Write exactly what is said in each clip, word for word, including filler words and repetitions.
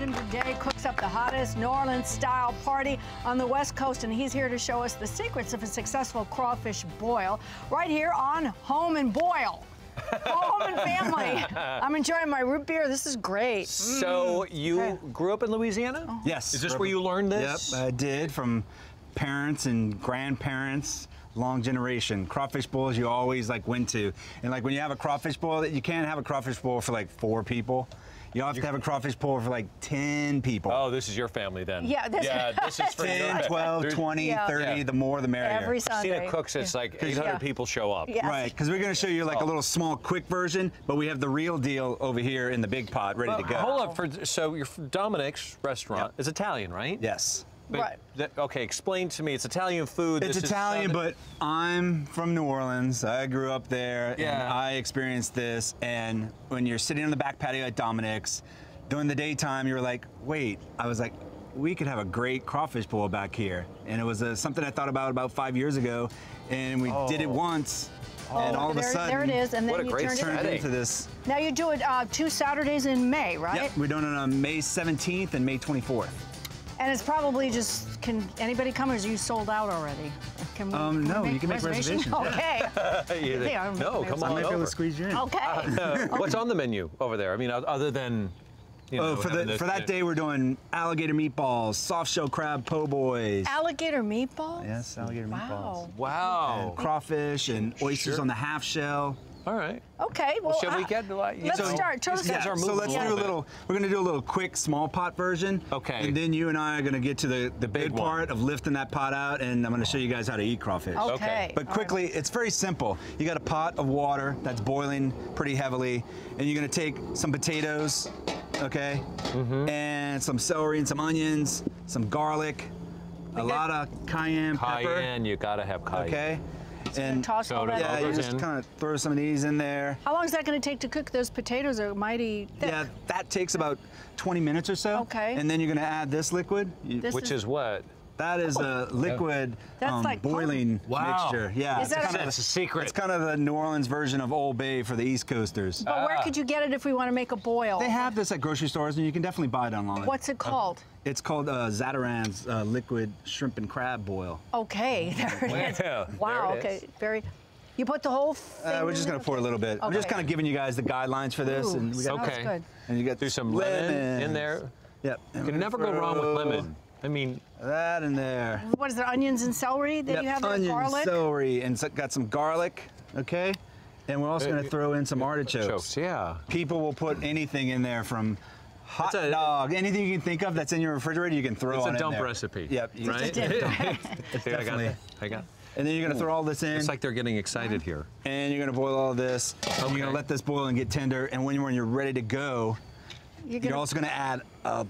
him today cooks up the hottest New Orleans-style party on the West Coast, and he's here to show us the secrets of a successful crawfish boil right here on Home and Boil. Home and Family. I'm enjoying my root beer. This is great. So mm. you okay. grew up in Louisiana? Oh. Yes. Is this where you learned this? Yep, I did, from parents and grandparents. Long generation crawfish bowls you always like went to, and like when you have a crawfish boil, that you can't have a crawfish boil for like four people. You have to have a crawfish boil for like ten people. Oh, this is your family then. Yeah, this, yeah, this is for ten, twelve, twenty, yeah. thirty, yeah. the more the merrier. Every Sunday. Christina cooks, it's yeah. like eight hundred yeah. people show up. Yeah. Right, because we're going to show you like oh. a little small, quick version, but we have the real deal over here in the big pot ready well, to go. Hold up, for, so your Dominick's restaurant yep. is Italian, right? Yes. But right. That, okay, explain to me. It's Italian food. It's this Italian, but I'm from New Orleans. I grew up there, yeah. and I experienced this. And when you're sitting on the back patio at Dominick's, during the daytime, you're like, wait. I was like, we could have a great crawfish boil back here. And it was uh, something I thought about about five years ago, and we oh. did it once. Oh, and all there, of a sudden, there it is, and then what a you great turn it into this. Now you do it uh, two Saturdays in May, right? Yep, we're doing it on May seventeenth and May twenty-fourth. And it's probably just, can anybody come, or is you sold out already? Can we, um, can no, we you can make reservations. Okay. yeah, no, come on, I'm over. Able to squeeze you in. Okay. Uh, what's on the menu over there? I mean, other than, you know. Oh, for, the, for that day, we're doing alligator meatballs, soft shell crab po' boys. Alligator meatballs? Yes, alligator wow. meatballs. Wow. And crawfish and oysters sure. on the half shell. All right. Okay. Well, well shall we get? Uh, let's know, start. Tell us. Yeah, so let's yeah. do a little. We're going to do a little quick small pot version. Okay. And then you and I are going to get to the the big, big part of lifting that pot out, and I'm going to show you guys how to eat crawfish. Okay. okay. But quickly, right. it's very simple. You got a pot of water that's boiling pretty heavily, and you're going to take some potatoes, okay, mm-hmm. and some celery and some onions, some garlic, we a lot of cayenne, cayenne pepper. Cayenne. You got to have cayenne. Okay. And toss all that yeah, you just in. Kind of throw some of these in there. How long is that going to take to cook? Those potatoes are mighty thick. Yeah, that takes about twenty minutes or so. Okay. And then you're going to add this liquid. This Which is, is what? That is oh. a liquid That's um, like boiling wow. mixture. Yeah, is that it's, a, kind of, it's a secret. It's kind of the New Orleans version of Old Bay for the East Coasters. But ah. where could you get it if we want to make a boil? They have this at grocery stores, and you can definitely buy it online. What's it called? Uh, It's called uh, Zatarain's uh, liquid shrimp and crab boil. Okay, there it is. Wow, wow it okay, is. Very. You put the whole thing uh, We're just going to pour a little bit. Okay. I'm just kind of giving you guys the guidelines for this. Ooh, and we got okay. good. And you got through some lemon lemons. In there. Yep. And you can never go wrong with lemon. I mean. That in there. What is there, onions and celery that yep. you have there? Onions, garlic? Celery, and so, got some garlic, okay? And we're also uh, going to throw in some artichokes. Artichokes, yeah. People will put anything in there from hot a, dog, anything you can think of that's in your refrigerator, you can throw it's on It's a dump in there. Recipe. Yep. Right? It's a I got it. I got it. And then you're going to throw all this in. It's like they're getting excited here. And you're going to boil all this. Okay. And you're going to let this boil and get tender. And when you're, when you're ready to go, you're, gonna, you're also going to add a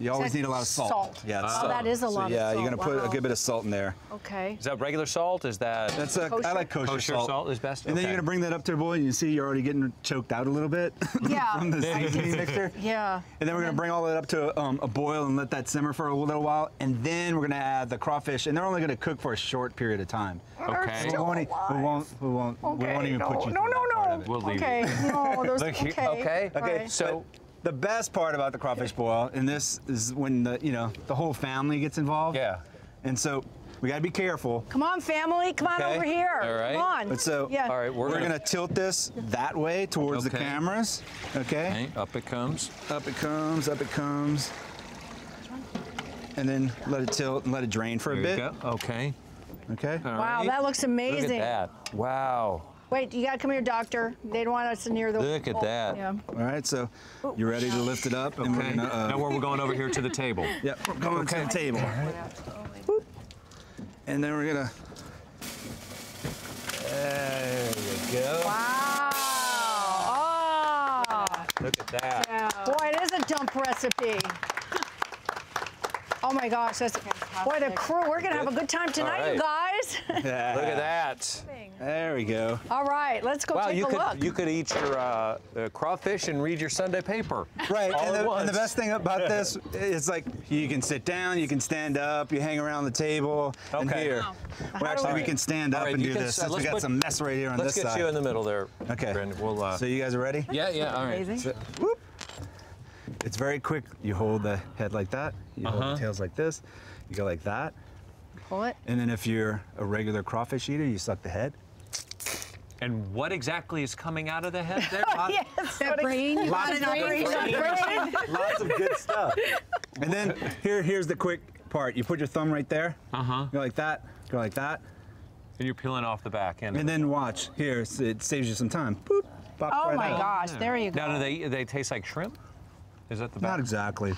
You always need a lot of salt. Salt. Yeah, oh, salt. That is a lot so, yeah, of salt. Yeah, you're going to wow. put a good bit of salt in there. Okay. Is that regular salt? Is that That's a, kosher? I like kosher, kosher salt. salt is best. And okay. then you're going to bring that up to a boil, and you see you're already getting choked out a little bit. Yeah. from the seasoning mixture. Yeah. And then we're going to bring all that up to um, a boil and let that simmer for a little while, and then we're going to add the crawfish, and they're only going to cook for a short period of time. Okay. We won't, we won't, we won't, okay. we won't even no. put you no, through no, that no. part of it. We'll leave okay. it. No, those, okay. Okay. Okay. So. The best part about the crawfish boil, and this is when the you know the whole family gets involved. Yeah. And so we gotta be careful. Come on, family, come okay. on over here. All right. Come on. But so yeah. all right, we're, we're gonna, gonna tilt this that way towards okay. the cameras. Okay. okay. Up it comes. Up it comes. Up it comes. And then let it tilt and let it drain for there a bit. You go. Okay. Okay. All wow, right. that looks amazing. Look at that. Wow. Wait, you gotta come here, doctor. They don't want us near the Look bowl. At that. Yeah. All right, so you ready to lift it up? Okay. And we're gonna, uh, now we're going over here to the table. Yep, we're going okay. to the table. Boop. And then we're gonna. There you go. Wow. Oh. Look at that. Yeah. Boy, it is a dump recipe. Oh my gosh, that's boy the crew. We're gonna have a good time tonight, right. you guys. Yeah. Look at that. There we go. All right, let's go wow, take you a could, look. You could eat your uh, uh, crawfish and read your Sunday paper. Right. All and, the, and the best thing about this is like you can sit down, you can stand up, you hang around the table. Okay. And here, wow. well, actually we, we can stand up right, and do can, this. Uh, we got put, some mess right here on this side. Let's get you in the middle there. Okay. Brandon. We'll, uh, so you guys are ready? Yeah. Yeah. All right. Amazing. So, whoop. It's very quick. You hold the head like that, you uh-huh. hold the tails like this, you go like that. Pull it. And then if you're a regular crawfish eater, you suck the head. And what exactly is coming out of the head there? Oh, yes, that brain. Lots, brain. Brain. Lots of good stuff. And then here, here's the quick part. You put your thumb right there. Uh-huh. Go like that, go like that. And you're peeling off the back end. And then watch, here, it saves you some time. Boop, pop, oh right my out. Gosh, there you go. Now, do they, they taste like shrimp? Is that the back? Not exactly.